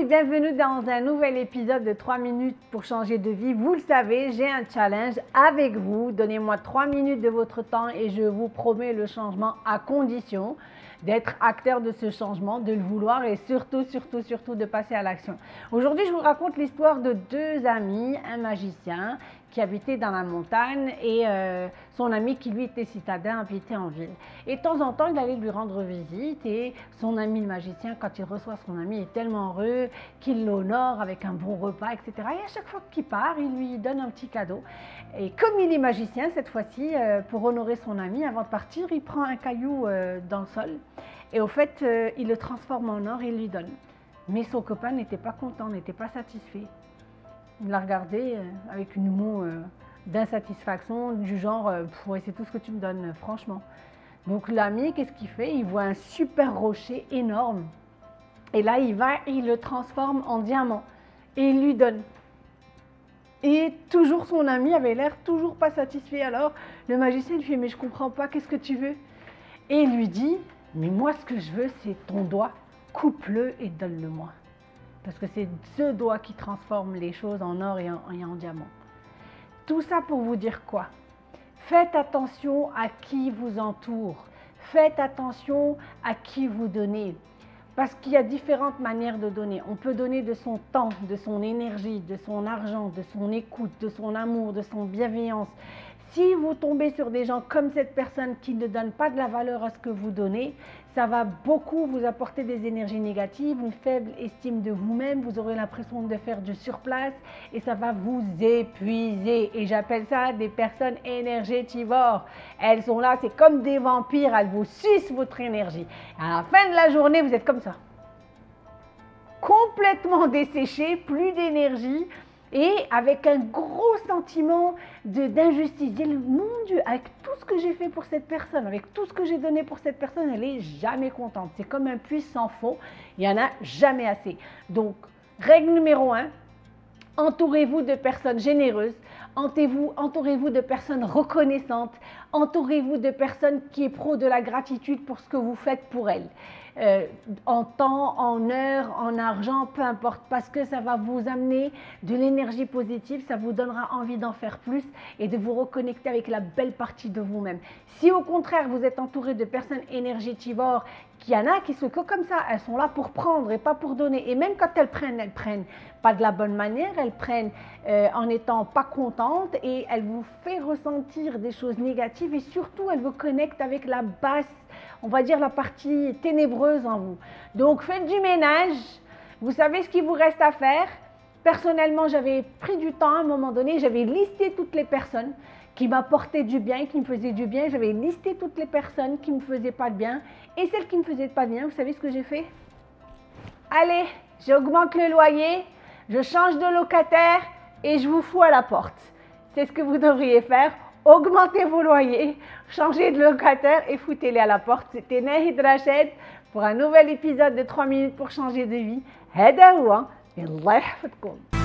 et bienvenue dans un nouvel épisode de 3 minutes pour changer de vie. Vous le savez, j'ai un challenge avec vous. Donnez-moi 3 minutes de votre temps et je vous promets le changement à condition d'être acteur de ce changement, de le vouloir et surtout de passer à l'action. Aujourd'hui, je vous raconte l'histoire de deux amis, un magicien qui habitait dans la montagne et son ami qui lui était citadin habitait en ville. Et de temps en temps, il allait lui rendre visite et son ami le magicien, quand il reçoit son ami, est tellement heureux qu'il l'honore avec un bon repas, etc. Et à chaque fois qu'il part, il lui donne un petit cadeau. Et comme il est magicien, cette fois-ci, pour honorer son ami, avant de partir, il prend un caillou dans le sol et au fait, il le transforme en or et il lui donne. Mais son copain n'était pas content, n'était pas satisfait. Il l'a regardé avec une moue d'insatisfaction du genre « ouais, c'est tout ce que tu me donnes, franchement ». Donc l'ami, qu'est-ce qu'il fait? Il voit un super rocher énorme et là il va et il le transforme en diamant et il lui donne. Et toujours son ami avait l'air toujours pas satisfait. Alors le magicien lui fait « mais je comprends pas, qu'est-ce que tu veux ?» Et il lui dit « mais moi ce que je veux c'est ton doigt, coupe-le et donne-le-moi. » Parce que c'est ce doigt qui transforme les choses en or et en diamant. Tout ça pour vous dire quoi? Faites attention à qui vous entoure. Faites attention à qui vous donnez. Parce qu'il y a différentes manières de donner. On peut donner de son temps, de son énergie, de son argent, de son écoute, de son amour, de son bienveillance. Si vous tombez sur des gens comme cette personne qui ne donne pas de la valeur à ce que vous donnez, ça va beaucoup vous apporter des énergies négatives, une faible estime de vous-même, vous aurez l'impression de faire du surplace et ça va vous épuiser. Et j'appelle ça des personnes énergétivores. Elles sont là, c'est comme des vampires, elles vous sucent votre énergie. À la fin de la journée, vous êtes comme ça. Complètement desséché, plus d'énergie. Et avec un gros sentiment d'injustice, mon Dieu, avec tout ce que j'ai fait pour cette personne, avec tout ce que j'ai donné pour cette personne, elle n'est jamais contente. C'est comme un puits sans fond, il n'y en a jamais assez. Donc, règle numéro 1, entourez-vous de personnes généreuses, entourez-vous de personnes reconnaissantes, entourez-vous de personnes qui est pro de la gratitude pour ce que vous faites pour elles. En temps, en heure, en argent, peu importe, parce que ça va vous amener de l'énergie positive, ça vous donnera envie d'en faire plus et de vous reconnecter avec la belle partie de vous-même. Si au contraire, vous êtes entouré de personnes énergétivores, qu'il y en a qui sont que comme ça, elles sont là pour prendre et pas pour donner. Et même quand elles prennent pas de la bonne manière, elles prennent en étant pas contentes et elles vous font ressentir des choses négatives et surtout, elles vous connectent avec la basse, on va dire la partie ténébreuse en vous. Donc faites du ménage, vous savez ce qu'il vous reste à faire. Personnellement, j'avais pris du temps à un moment donné, j'avais listé toutes les personnes qui m'apportaient du bien, qui me faisaient du bien. J'avais listé toutes les personnes qui ne me faisaient pas de bien et celles qui ne me faisaient pas de bien, vous savez ce que j'ai fait? Allez, j'augmente le loyer, je change de locataire et je vous fous à la porte. C'est ce que vous devriez faire. Augmentez vos loyers, changez de locataire et foutez-les à la porte. C'était Nahed Rachad pour un nouvel épisode de 3 minutes pour changer de vie. Hada huwa, Allah yahfadkoum.